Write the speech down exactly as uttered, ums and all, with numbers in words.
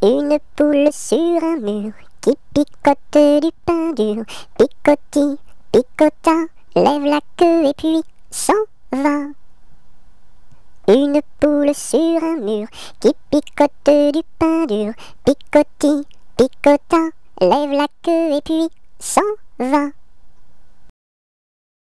Une poule sur un mur qui picote du pain dur. Picoti, picota, lève la queue et puis s'en va. Une poule sur un mur qui picote du pain dur. Picoti, picota, lève la queue et puis s'en va.